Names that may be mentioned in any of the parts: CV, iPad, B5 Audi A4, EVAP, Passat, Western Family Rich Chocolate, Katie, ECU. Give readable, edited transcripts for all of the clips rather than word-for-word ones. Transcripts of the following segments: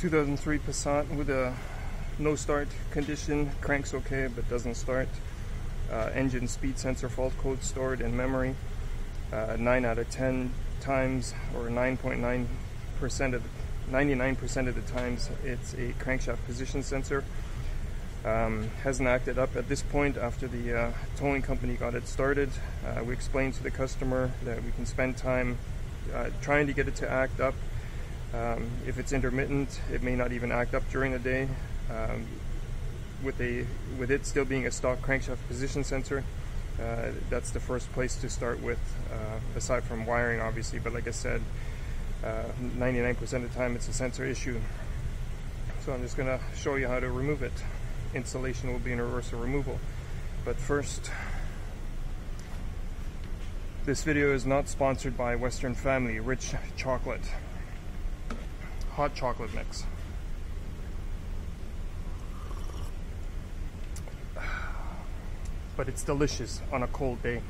2003 Passat with a no start condition. Cranks okay, but doesn't start. Engine speed sensor fault code stored in memory. 9 out of 10 times, or 9.9% of 99% of the times, it's a crankshaft position sensor. Hasn't acted up at this point after the towing company got it started. We explained to the customer that we can spend time trying to get it to act up. If it's intermittent, it may not even act up during the day. With it still being a stock crankshaft position sensor, that's the first place to start with, aside from wiring obviously, but like I said, 99% of the time it's a sensor issue. So I'm just going to show you how to remove it. Installation will be in reverse removal. But first, this video is not sponsored by Western Family Rich Chocolate. Hot chocolate mix. But it's delicious on a cold day.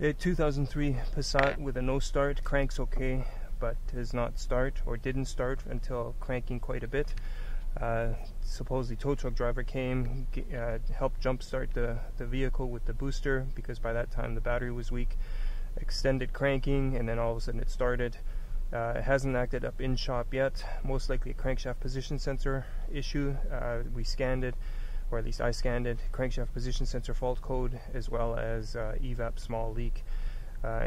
A 2003 Passat with a no start, cranks okay, but does not start, or didn't start until cranking quite a bit. Supposedly tow truck driver came, helped jump start the vehicle with the booster, because by that time the battery was weak. Extended cranking, and then all of a sudden it started. It hasn't acted up in shop yet, most likely a crankshaft position sensor issue. We scanned it, or at least I scanned it, crankshaft position sensor fault code, as well as EVAP small leak.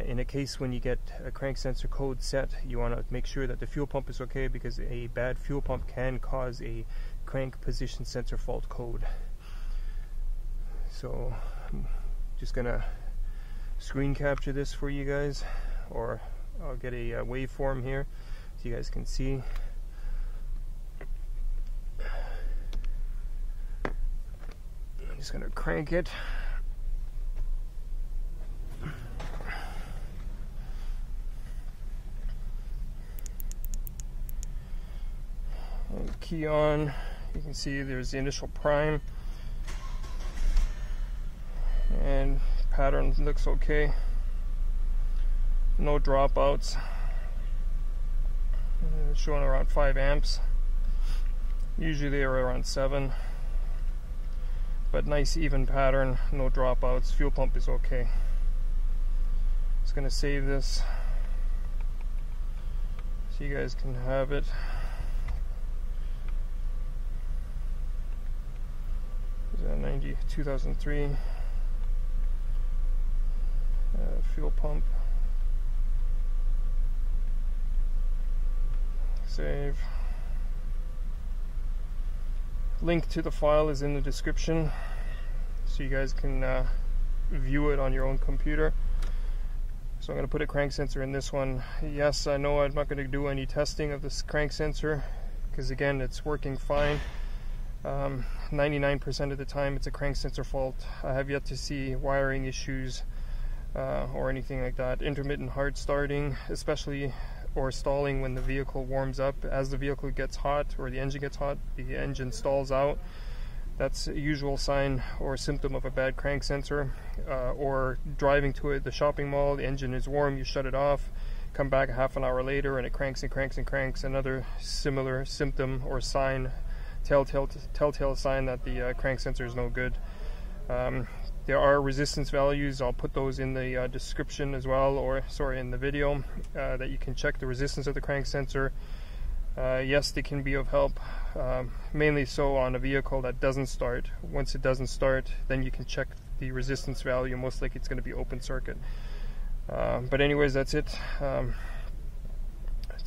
In a case when you get a crank sensor code set, you want to make sure that the fuel pump is okay, because a bad fuel pump can cause a crank position sensor fault code. So I'm just gonna screen capture this for you guys, or I'll get a waveform here so you guys can see. I'm just gonna crank it. Key on, you can see there's the initial prime, and pattern looks okay, no dropouts, showing around 5 amps, usually they are around 7, but nice even pattern, no dropouts, fuel pump is okay. Just gonna save this so you guys can have it. A 2003 fuel pump. Save. Link to the file is in the description, so you guys can view it on your own computer. So I'm going to put a crank sensor in this one. Yes, I know I'm not going to do any testing of this crank sensor, because again, it's working fine. 99% of the time it's a crank sensor fault. I have yet to see wiring issues or anything like that. Intermittent hard starting, especially, or stalling when the vehicle warms up. As the vehicle gets hot, or the engine gets hot, the engine stalls out. That's a usual sign or symptom of a bad crank sensor. Or driving to the shopping mall, the engine is warm, you shut it off, come back half an hour later and it cranks and cranks and cranks. Another similar symptom or sign, telltale sign that the crank sensor is no good. There are resistance values, I'll put those in the description as well, or sorry, in the video, that you can check the resistance of the crank sensor. Yes, they can be of help, mainly so on a vehicle that doesn't start. Once it doesn't start, then you can check the resistance value, most likely it's going to be open circuit. But anyways, that's it. You're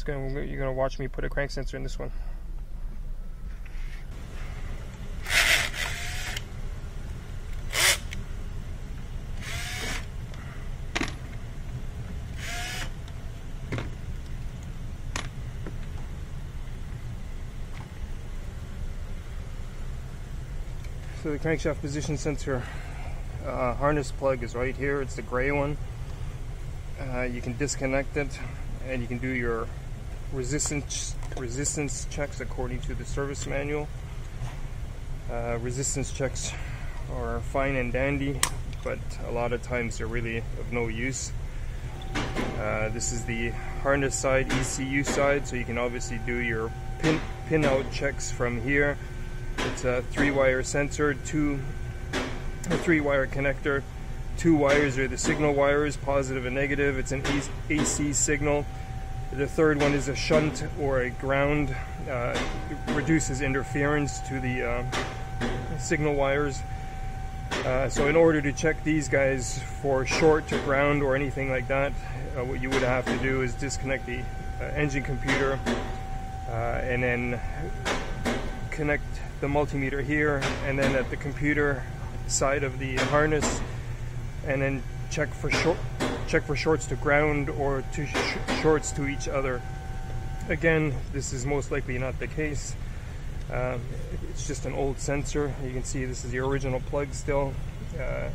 going to watch me put a crank sensor in this one. So the crankshaft position sensor harness plug is right here. It's the gray one. You can disconnect it, and you can do your resistance checks according to the service manual. Resistance checks are fine and dandy, but a lot of times they're really of no use. This is the harness side, ECU side, so you can obviously do your pinout checks from here. It's a 3-wire sensor, a 3-wire connector. 2 wires are the signal wires, positive and negative. It's an AC signal. The third one is a shunt or a ground. It reduces interference to the signal wires. So in order to check these guys for short to ground or anything like that, what you would have to do is disconnect the engine computer and then connect the multimeter here, and then at the computer side of the harness, and then check for shorts to ground or to shorts to each other. Again, this is most likely not the case. It's just an old sensor. You can see this is the original plug still,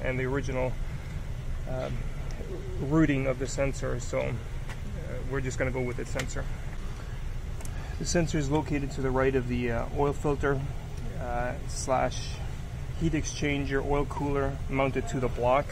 and the original routing of the sensor, so we're just going to go with the sensor. The sensor is located to the right of the oil filter slash heat exchanger oil cooler mounted to the block.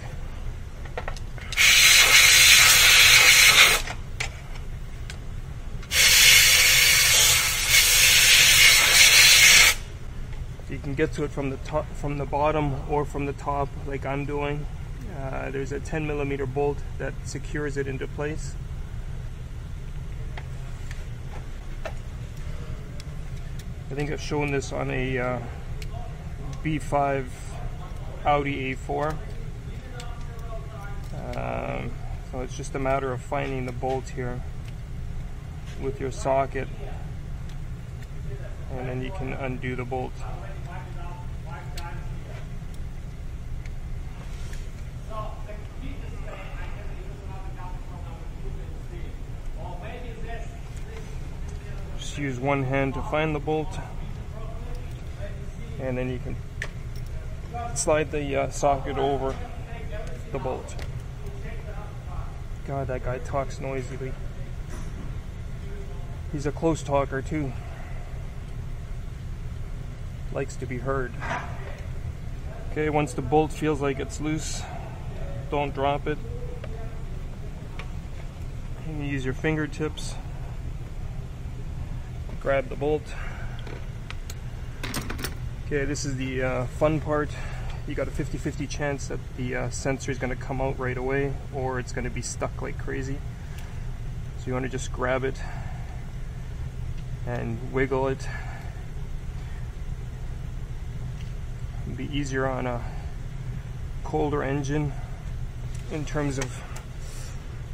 You can get to it from the top, from the bottom, or from the top, like I'm doing. There's a 10mm bolt that secures it into place. I think I've shown this on a B5 Audi A4. So it's just a matter of finding the bolt here with your socket, and then you can undo the bolt. Just use one hand to find the bolt, and then you can slide the socket over the bolt. God, that guy talks noisily. He's a close talker too. Likes to be heard. Okay, once the bolt feels like it's loose, don't drop it. You can use your fingertips. Grab the bolt. Okay, this is the fun part. You got a 50-50 chance that the sensor is going to come out right away, or it's going to be stuck like crazy. So you want to just grab it and wiggle it. It'd be easier on a colder engine in terms of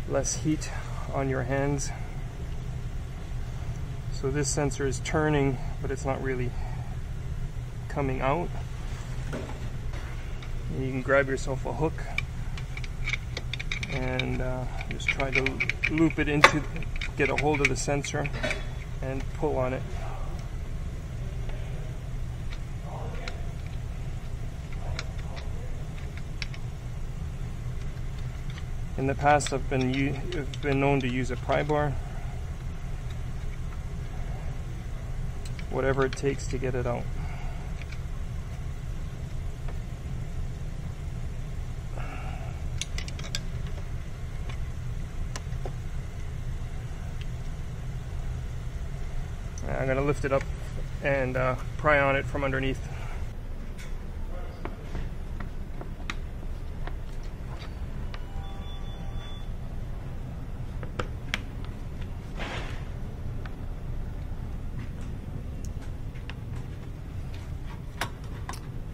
less heat on your hands. So this sensor is turning, but it's not really coming out. And you can grab yourself a hook and just try to loop it into, get a hold of the sensor and pull on it. In the past, I've been known to use a pry bar, whatever it takes to get it out. I'm going to lift it up and pry on it from underneath.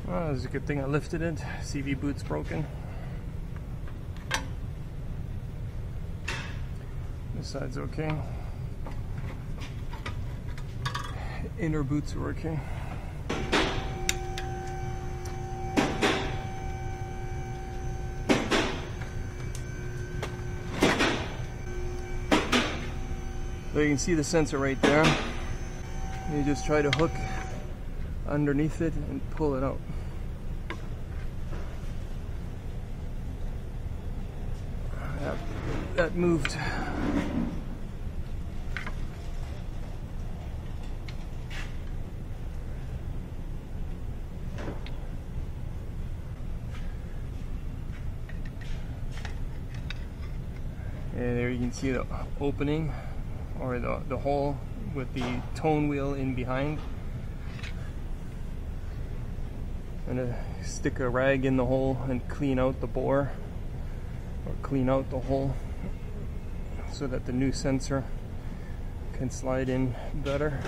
Well, it's a good thing I lifted it. CV boot's broken. This side's okay. Inner boots are working. So you can see the sensor right there. You just try to hook underneath it and pull it out. That moved. And there you can see the opening, or the hole with the tone wheel in behind. I'm going to stick a rag in the hole and clean out the bore, or clean out the hole, so that the new sensor can slide in better.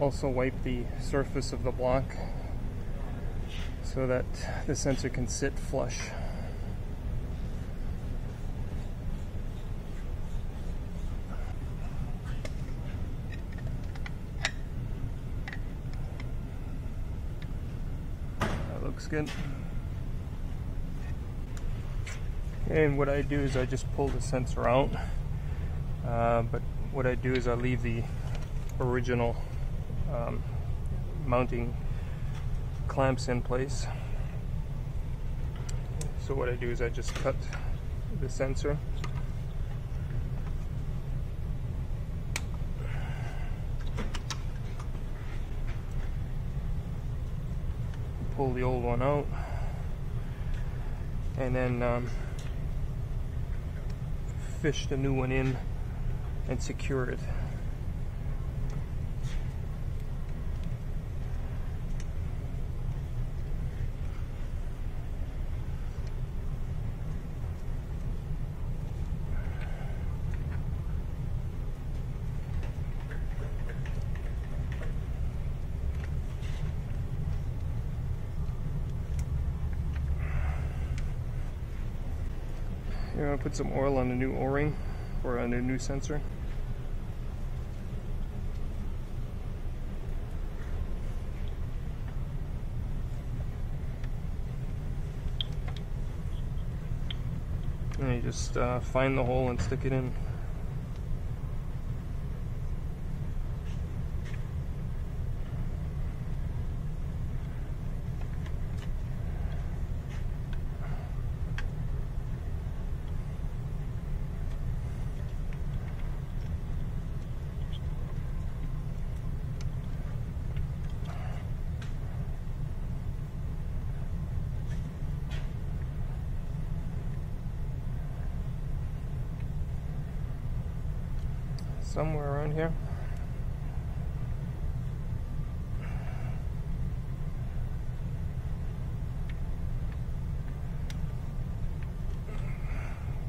Also wipe the surface of the block so that the sensor can sit flush. That looks good. And what I do is I just pull the sensor out, but what I do is I leave the original mounting clamps in place. So what I do is I just cut the sensor, pull the old one out, and then fish the new one in and secure it. I'm going to put some oil on the new O-ring, or on the new sensor. And you just find the hole and stick it in. Somewhere around here.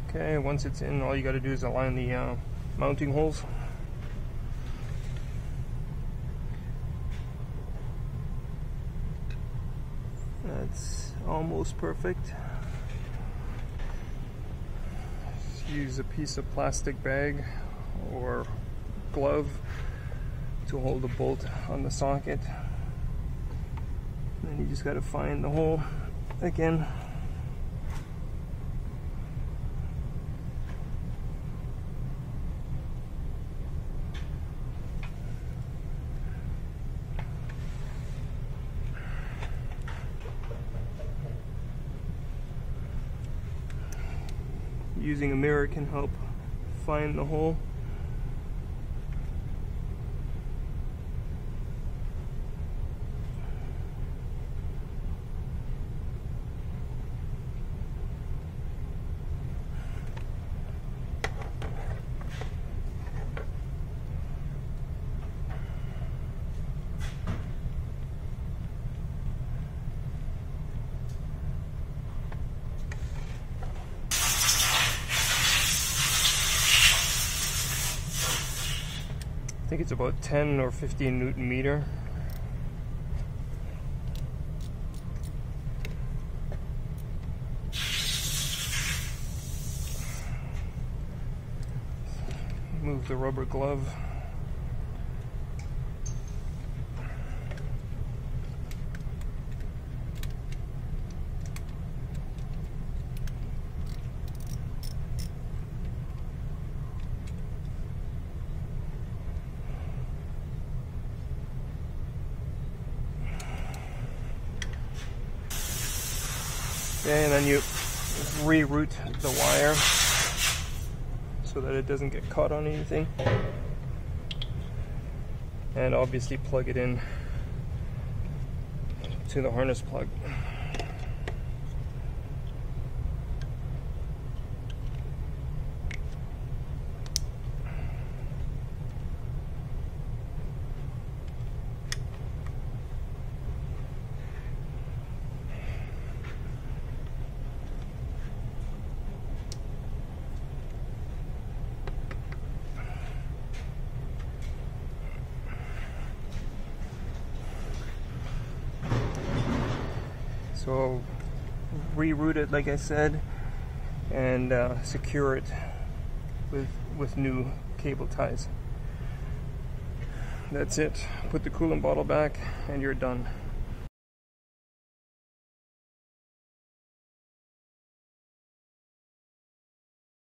Okay, once it's in, all you got to do is align the mounting holes. That's almost perfect. Just use a piece of plastic bag or glove to hold the bolt on the socket. Then you just got to find the hole again. Using a mirror can help find the hole. I think it's about 10 or 15 Newton meter. Move the rubber glove. Okay, and then you reroute the wire so that it doesn't get caught on anything, and obviously plug it in to the harness plug. So reroute it, like I said, and secure it with new cable ties. That's it. Put the coolant bottle back and you're done.